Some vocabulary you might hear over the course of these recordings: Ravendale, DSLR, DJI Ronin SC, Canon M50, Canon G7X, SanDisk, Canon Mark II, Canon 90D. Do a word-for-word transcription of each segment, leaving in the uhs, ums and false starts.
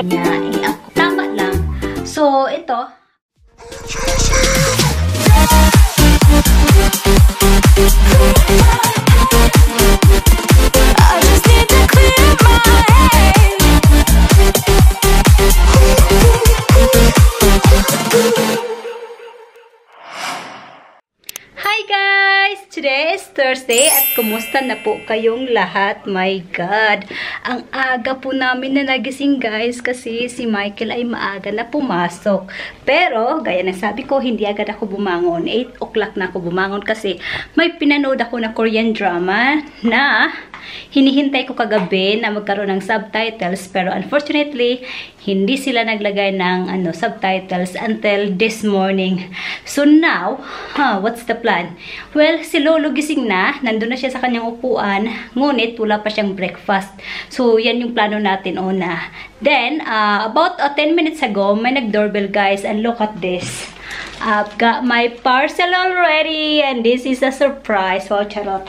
niya i-tambak lang. So, ito. I just need to clear my head. Hi guys! Today is Thursday at kumusta na po kayong lahat? My God! Ang aga po namin na nagising guys kasi si Michael ay maaga na pumasok. Pero, gaya na sabi ko, hindi agad ako bumangon. eight o'clock na ako bumangon kasi may pinanood ako na Korean drama na hinihintay ko kagabi na magkaroon ng subtitles. Pero unfortunately, hindi sila naglagay ng ano, subtitles until this morning. So now, huh, what's the plan? Well, si Lolo gising na. Nandun na siya sa kanyang upuan. Ngunit, wala pa siyang breakfast. So, yan yung plano natin una. Then, uh, about uh, ten minutes ago, may nag-doorbell guys. And look at this. I've got my parcel already. And this is a surprise. Wow, charot.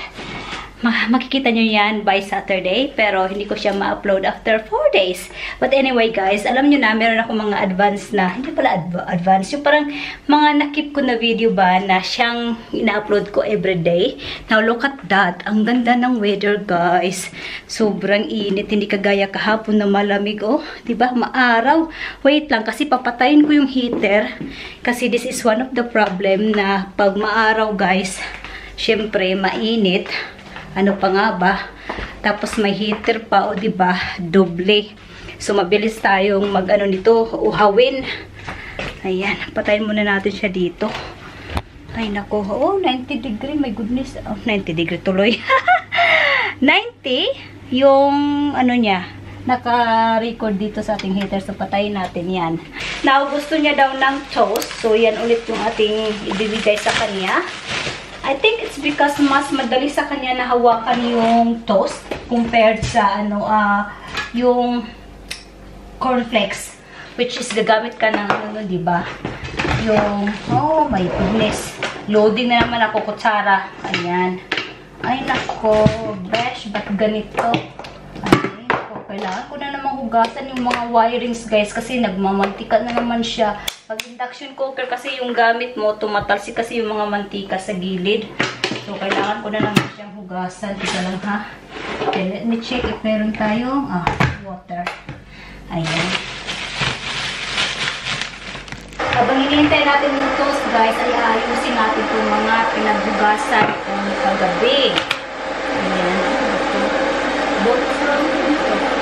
Makikita nyo yan by Saturday. Pero, hindi ko siya ma-upload after four days. But anyway, guys, alam nyo na, meron ako mga advance na, hindi pala adv advance, yung parang mga nakip ko na video ba na siyang ina-upload ko everyday. Now, look at that. Ang ganda ng weather, guys. Sobrang init. Hindi kagaya kahapon na malamig, oh. Diba? Maaraw. Wait lang, kasi papatayin ko yung heater. Kasi this is one of the problem na pag maaraw, guys, syempre, mainit. Ano pa nga ba? Tapos may heater pa, o diba? Doble. So, mabilis tayong mag-ano nito, uhawin. Ayan, patayin muna natin siya dito. Ay, nako. Oh, ninety degree. My goodness. Oh, ninety degree tuloy. ninety yung ano niya, naka-record dito sa ating heater. So, patayin natin yan. Now, gusto niya daw ng toast. So, yan ulit yung ating ibibigay sa kanya. I think it's because mas madali sa kanya na hawakan yung toast compared sa ano uh, yung cornflakes, which is gagamit ka ng ano, di ba? Yung, oh my goodness, loading na naman ako kutsara. Ayan. Ay nako, besh, ba't ganito? Ay, nako, kailangan ko na naman hugasan yung mga wirings guys kasi nagmamantika na naman siya. Pag induction cooker kasi yung gamit mo, tumatalsik kasi yung mga mantika sa gilid. So, kailangan ko na naman siyang hugasan. Isa lang ha. Okay, let me check if meron tayong ah, water. Ayan. Habang hinihintay natin yung toast guys, ay aayusin natin yung mga pinaghugasan kung kagabi. Ayan. Both from dito. Ayan.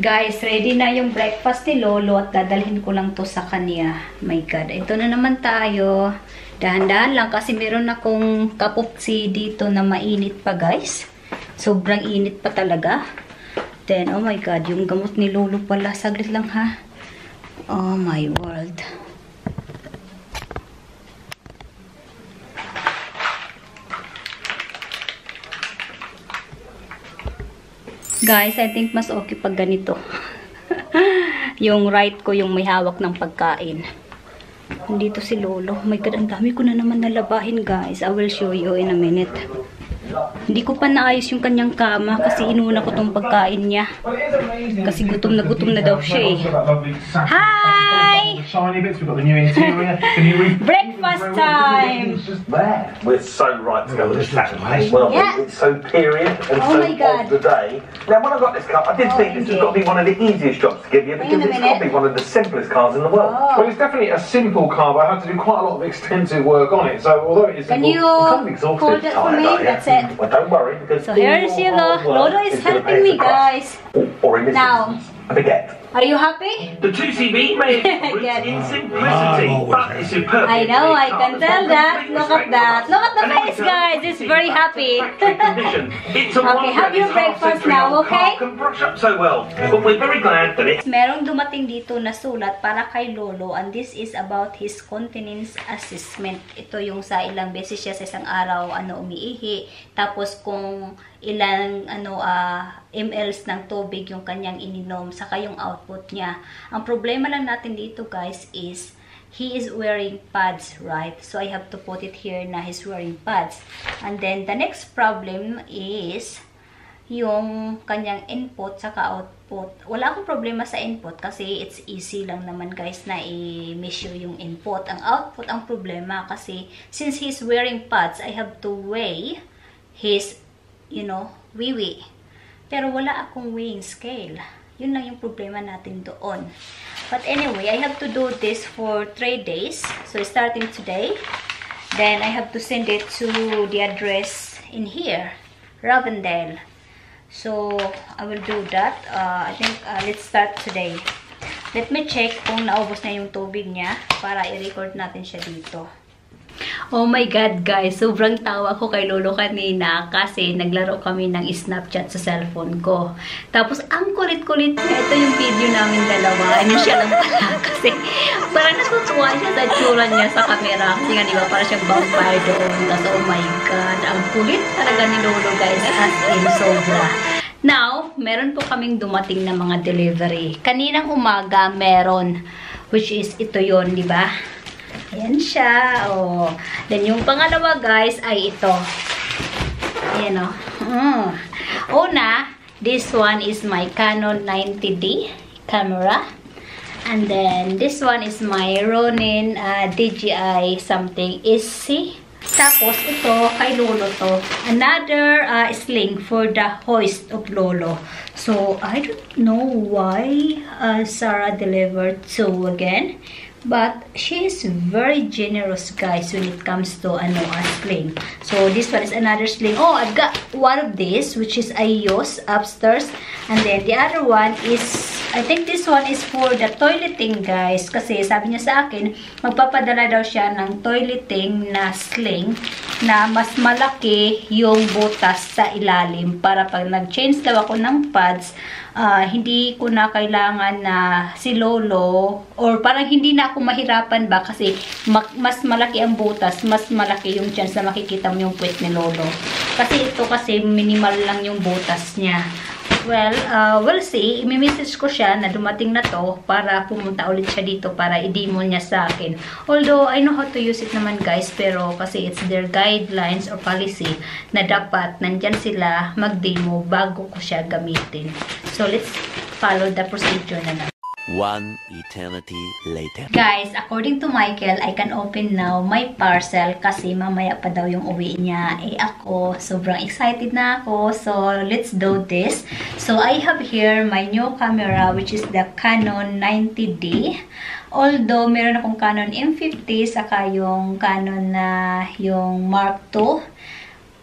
Guys, ready na yung breakfast ni Lolo at dadalhin ko lang to sa kanya. My God, ito na naman tayo. Dahan-dahan lang kasi meron akong kapupsi dito na mainit pa guys. Sobrang init pa talaga. Then, oh my God, yung gamot ni Lolo pala. Saglit lang ha. Oh my world. Guys, I think mas okay pag ganito. Yung right ko, yung may hawak ng pagkain. Nandito si Lolo. My God, ang dami ko na naman nalabahin, guys. I will show you in a minute. Hindi ko pa naayos yung kanyang kama kasi inuna ko tong pagkain niya. Kasi gutom na gutom na daw siya eh. Hi! Breakfast time! We're so right to go with this as well. It's so period and so of the day. Now when I got this car, I did think this has got to be one of the easiest jobs to give you because it's got to be one of the simplest cars in the world. Well, it's definitely a simple car, but I had to do quite a lot of extensive work on it. So although it is simple, it's kind of exhausted. That's it. Well, don't worry because so here is your Lolo. Lolo is helping me, guys. Or in this now, a baguette. Are you happy? The two C B made yes. In simplicity, but it's superb. I know, I can tell that. Look at that. Look at the face, guys. It's very happy. Okay, have your breakfast now, okay? Merong dumating dito na sulat para kay Lolo, and this is about his continence assessment. Ito yung sa ilang beses siya sa isang araw ano umiihi, tapos kung ilang ano uh, mls ng tubig yung kanyang ininom, saka yung output niya. Ang problema lang natin dito guys is he is wearing pads, right? So I have to put it here na he's wearing pads. And then the next problem is yung kanyang input saka output. Wala akong problema sa input kasi it's easy lang naman guys na i-measure yung input. Ang output ang problema kasi since he's wearing pads, I have to weigh his you know, wiwi. Pero wala akong weighing scale. Yun lang yung problema natin doon. But anyway, I have to do this for three days. So, starting today. Then, I have to send it to the address in here. Ravendale. So, I will do that. Uh, I think, uh, let's start today. Let me check kung naubos na yung tubig niya para i-record natin siya dito. Oh my God guys, sobrang tawa ko kay Lolo kanina kasi naglaro kami ng Snapchat sa cellphone ko. Tapos ang kulit-kulit niya, ito yung video namin dalawa. Ano siya lang pala kasi parang natutuwa siya sa tsura niya sa camera. Kasi nga diba parang siyang vampire doon. Tapos oh my God, ang kulit talaga ni Lolo guys as in sobra. Now, meron po kaming dumating na mga delivery. Kaninang umaga meron, which is ito yon, di ba? Ayan siya, oh. Then, yung pangalawa, guys, ay ito. Ayan, oh. Mm. Una, this one is my Canon ninety D camera. And then, this one is my Ronin uh, D J I something S C. Tapos, ito, kay Lolo to. Another uh, sling for the hoist of Lolo. So, I don't know why uh, Sarah delivered two again. But she is very generous, guys, when it comes to ano a sling. So this one is another sling. Oh, I've got one of these, which is I use upstairs, and then the other one is I think this one is for the toileting, guys. Kasi sabi niya sa akin, magpapadala daw siya ng toileting na sling na mas malaki yung butas sa ilalim para pag nag-change daw ako ng pads. Uh, hindi ko na kailangan na si Lolo or parang hindi na ako mahirapan ba kasi mas malaki ang butas, mas malaki yung chance na makikita mo yung puwet ni Lolo. Kasi ito kasi minimal lang yung butas niya. Well, uh, we'll see. I-message ko siya na dumating na to para pumunta ulit siya dito para i-demo niya sa akin. Although, I know how to use it naman guys, pero kasi it's their guidelines or policy na dapat nandyan sila mag-demo bago ko siya gamitin. So, let's follow the procedure na natin. One eternity later. Guys, according to Michael, I can open now my parcel kasi mamaya pa daw yung uwi niya. Eh ako, sobrang excited na ako. So, let's do this. So, I have here my new camera which is the Canon ninety D. Although, meron akong Canon M fifty saka yung Canon na yung Mark two.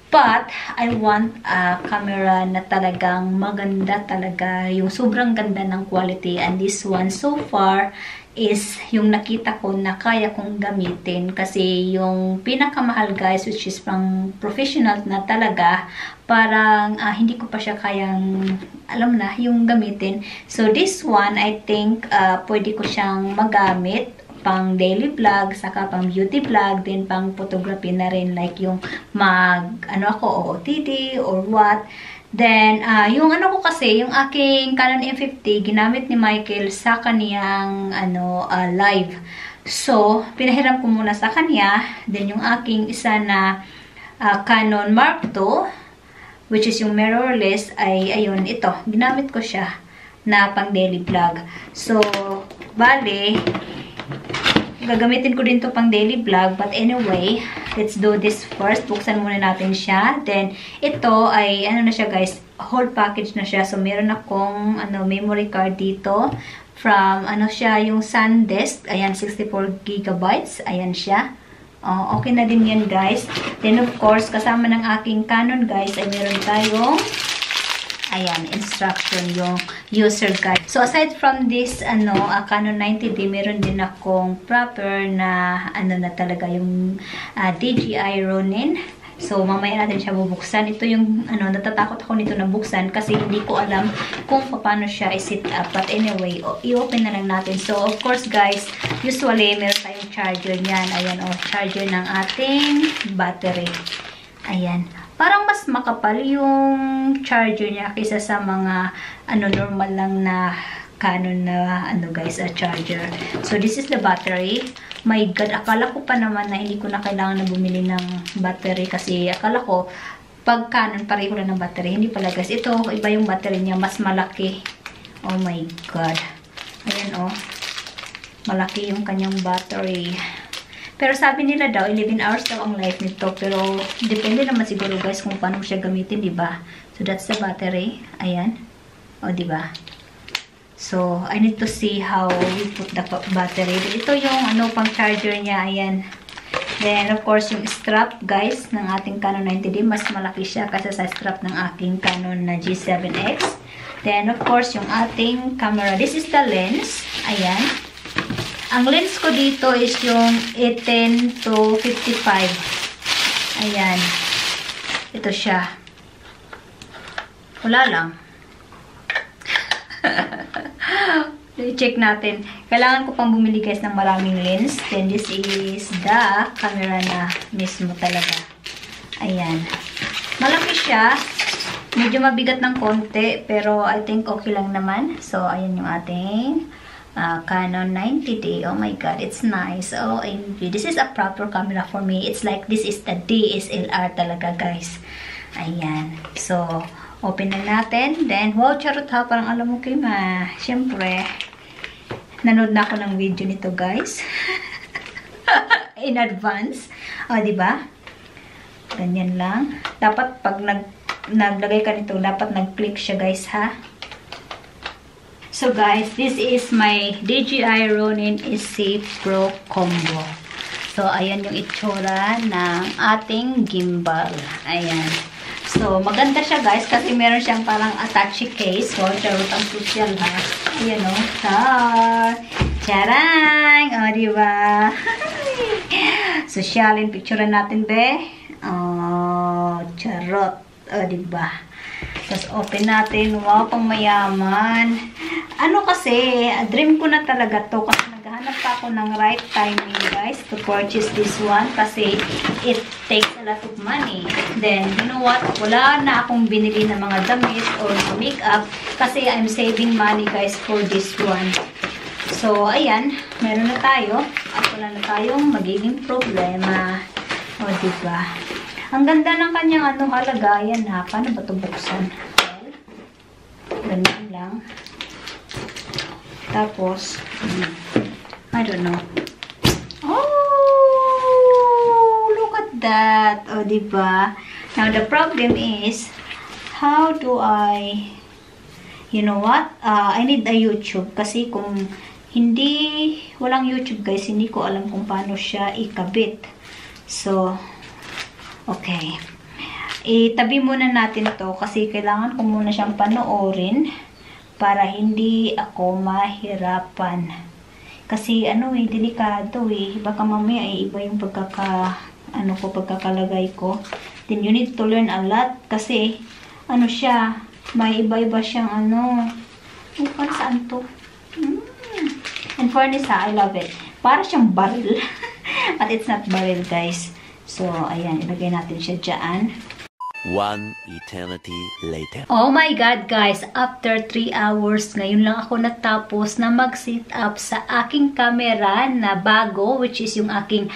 But, I want a camera na talagang maganda talaga. Yung sobrang ganda ng quality. And this one so far is yung nakita ko na kaya kong gamitin. Kasi yung pinakamahal guys, which is pang professional na talaga, parang uh, hindi ko pa siya kayang, alam na, yung gamitin. So this one, I think uh, pwede ko siyang magamit pang daily vlog, saka pang beauty vlog, then pang photography na rin, like yung mag, ano ako, O O T D or what. Then, uh, yung ano ko kasi, yung aking Canon M fifty, ginamit ni Michael sa kaniyang, ano, uh, live. So, pinahiram ko muna sa kanya. Then, yung aking isa na uh, Canon Mark two, which is yung mirrorless, ay, ayun, ito. Ginamit ko siya na pang daily vlog. So, bale, gagamitin ko din to pang daily vlog. But anyway, let's do this first. Buksan muna natin siya. Then, ito ay, ano na siya guys, whole package na siya. So, meron akong ano, memory card dito. From, ano siya, yung SanDisk. Ayan, sixty-four gigabytes. Ayan siya. Oh, okay na din yan guys. Then, of course, kasama ng aking Canon guys, ay meron tayong ayan, instruction yung user guide. So, aside from this, ano, uh, Canon ninety D, meron din akong proper na, ano na talaga, yung uh, D J I Ronin So, mamaya natin siya bubuksan. Ito yung, ano, natatakot ako nito na buksan kasi hindi ko alam kung paano siya i-sit up. But anyway, i-open na lang natin. So, of course, guys, usually, meron tayong charger niyan. Ayan, o, charger ng ating battery. Ayan. Parang mas makapal yung charger niya kaysa sa mga, ano, normal lang na Canon na, ano guys, a charger. So, this is the battery. My God, akala ko pa naman na hindi ko na kailangan na bumili ng battery kasi akala ko, pag Canon, pareho lang ng battery. Hindi pala guys. Ito, iba yung battery niya. Mas malaki. Oh my God. Ayan oh. Malaki yung kanyang battery. Pero sabi nila daw, eleven hours daw ang life nito. Pero, depende naman siguro guys kung paano siya gamitin, diba? So, that's the battery. Ayan. O, diba? So, I need to see how we put the battery. Ito yung, ano, pang charger niya. Ayan. Then, of course, yung strap, guys, ng ating Canon ninety D. Mas malaki siya kasi sa strap ng aking Canon na G seven X. Then, of course, yung ating camera. This is the lens. Ayan. Ang lens ko dito is yung eighteen to fifty-five. Ayan. Ito siya. Wala lang. Check natin. Kailangan ko pang bumili guys ng maraming lens. Then this is the camera na mismo talaga. Ayan. Malaki siya. Medyo mabigat ng konti. Pero I think okay lang naman. So ayan yung ating uh, Canon ninety D. Oh my God. It's nice. Oh, this is a proper camera for me. It's like this is the D S L R talaga guys. Ayan. So open na natin. Then, wow, charot ha. Parang alam mo kayo ma. Siyempre, nanood na ako ng video nito, guys. In advance. O, diba? Ganyan lang. Dapat, pag nag, naglagay ka nito, dapat nag-click siya, guys, ha? So, guys, this is my D J I Ronin S C Pro Combo. So, ayan yung itsura ng ating gimbal. Ayan. So, maganda siya guys kasi meron siyang parang attache case. Wow, charot ang crucial ha. Ayan o. Char! Charang! O, diba? So, siyalin. Picturean natin be. O, charot. O, diba? Tapos, open natin. Wow, pang mayaman. Ano kasi, dream ko na talaga to kasi naghahanap pa ako ng right timing guys to purchase this one kasi it takes a lot of money. Then, you know what? Wala na akong binili ng mga damit or makeup kasi I'm saving money guys for this one. So, ayan. Meron na tayo. At wala na tayong magiging problema. O, diba? Ang ganda ng kanyang anong alagayan ha. Paano ba ito buksan? Ganyan lang. Tapos, I don't know. That, o, diba? Now, the problem is, how do I, you know what? Uh, I need a YouTube. Kasi kung hindi, walang YouTube, guys, hindi ko alam kung paano siya ikabit. So, okay. Itabi muna natin to kasi kailangan ko muna siyang panoorin para hindi ako mahirapan. Kasi, ano eh, delikado eh. Baka mamaya eh, iba yung pagkaka ano ko, pagkakalagay ko. Then, you need to learn a lot. Kasi, ano siya, may iba-iba siyang, ano, upan, saan to? Mm. And fairness, ha, I love it. Para siyang baril. But it's not baril, guys. So, ayan, ilagay natin siya dyan. One eternity later. Oh my God, guys. After three hours, ngayon lang ako natapos na mag-sit up sa aking camera na bago, which is yung aking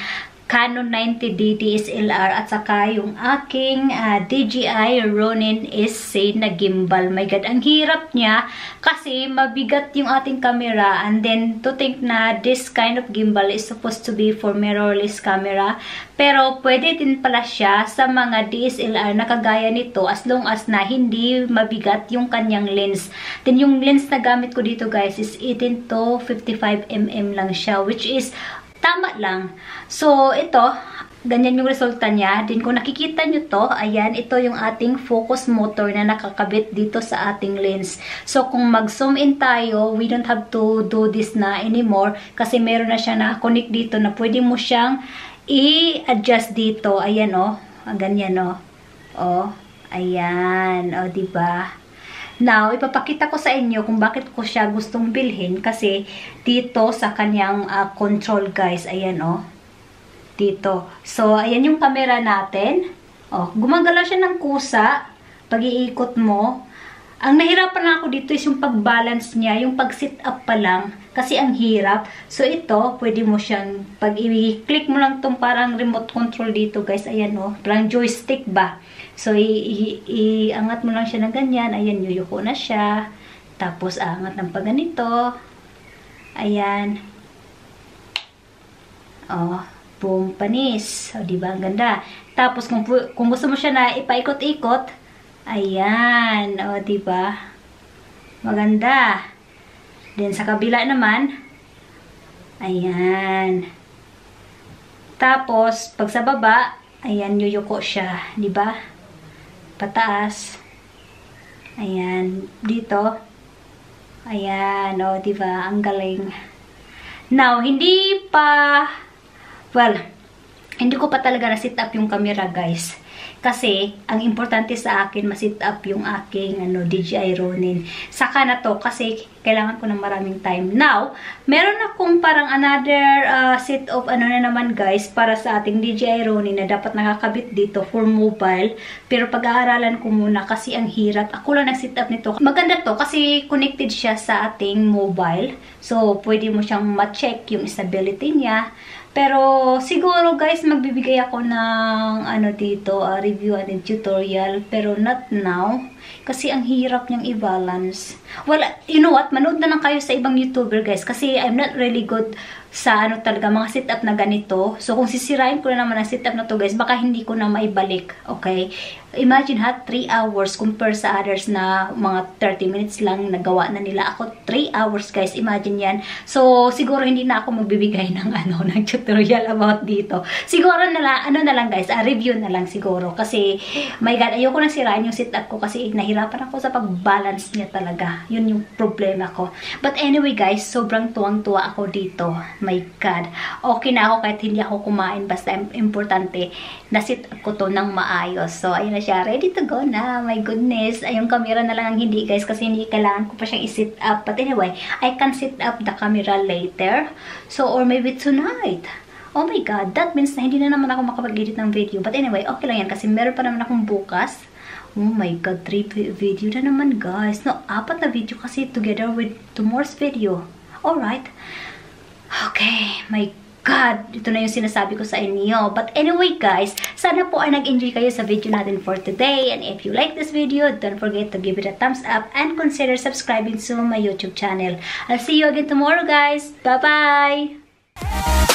Canon ninety D D S L R at saka yung aking uh, D J I Ronin S C na gimbal. My God, ang hirap niya kasi mabigat yung ating camera and then to think na this kind of gimbal is supposed to be for mirrorless camera pero pwede din pala siya sa mga D S L R na kagaya nito as long as na hindi mabigat yung kanyang lens. Then yung lens na gamit ko dito guys is eighteen to fifty-five millimeter lang siya which is tama lang. So, ito, ganyan yung resulta niya. Din kung nakikita nyo to, ayan, ito yung ating focus motor na nakakabit dito sa ating lens. So, kung mag-zoom in tayo, we don't have to do this na anymore kasi meron na siya na connect dito na pwede mo siyang i-adjust dito. Ayan, oh. ganyan o. O, ayan. O, diba? Now, ipapakita ko sa inyo kung bakit ko siya gustong bilhin. Kasi dito sa kanyang uh, control, guys. Ayan, o. Dito. So, ayan yung camera natin. O, gumagalaw siya ng kusa. Pag iikot mo. Ang nahirapan ako dito is yung pag-balance niya. Yung pag-sit up pa lang. Kasi ang hirap. So, ito, pwede mo siyang, pag i-click mo lang itong parang remote control dito, guys. Ayan, o. Parang joystick ba? So, iangat mo lang siya ng ganyan. Ayan, yuyuko na siya. Tapos, angat ng paganito. Ayan. O, boom, panis. O, diba? Ang ganda. Tapos, kung, kung gusto mo siya na ipaikot-ikot, ayan. O, diba? Maganda. Then, sa kabila naman, ayan. Tapos, pag sa baba, ayan, yuyuko siya. Diba? Pataas. Ayan. Dito. Ayan. O, diba? Ang galing. Now, hindi pa... Well, hindi ko pa talaga na-sit up yung camera, guys. Kasi, ang importante sa akin, ma-sit up yung aking ano, D J I Ronin. Saka na to, kasi kailangan ko ng maraming time. Now, meron akong parang another uh, set of ano na naman, guys, para sa ating D J I Ronin na dapat nakakabit dito for mobile. Pero pag-aaralan ko muna kasi ang hirap. Ako lang nag-sit up nito. Maganda to kasi connected siya sa ating mobile. So, pwede mo siyang ma-check yung stability niya. Pero, siguro, guys, magbibigay ako ng, ano dito, uh, review and tutorial. Pero, not now. Kasi, ang hirap niyang i-balance. Well, you know what? Manood na lang kayo sa ibang YouTuber, guys. Kasi, I'm not really good sa, ano talaga, mga sit-up na ganito. So, kung sisirain ko na naman ang sit-up na to, guys, baka hindi ko na maibalik. Okay? Imagine, ha? three hours compare sa others na mga thirty minutes lang nagawa na nila. Ako, three hours, guys. Imagine yan. So, siguro, hindi na ako magbibigay ng, ano, ng tutorial. tutorial about dito. Siguro na lang, ano na lang guys, a review na lang siguro. Kasi, my God, ayoko na sirain yung sit-up ko kasi nahirapan ako sa pag-balance niya talaga. Yun yung problema ko. But anyway guys, sobrang tuwang-tuwa ako dito. My God. Okay na ako kahit hindi ako kumain. Basta importante, na-sit-up ko to ng maayos. So, ayun na siya. Ready to go na. My goodness. Ayun, camera na lang ang hindi guys kasi hindi kailangan ko pa siyang i-sit up. But anyway, I can sit up the camera later. So, or maybe tonight. Oh my God, that means na hindi na naman ako makapag-edit ng video. But anyway, okay lang yan kasi meron pa naman akong bukas. Oh my God, three video na naman guys. No, apat na video kasi together with tomorrow's video. Alright. Okay, my God, ito na yung sinasabi ko sa inyo. But anyway guys, sana po ay nag-enjoy kayo sa video natin for today. And if you like this video, don't forget to give it a thumbs up and consider subscribing to my YouTube channel. I'll see you again tomorrow guys. Bye-bye!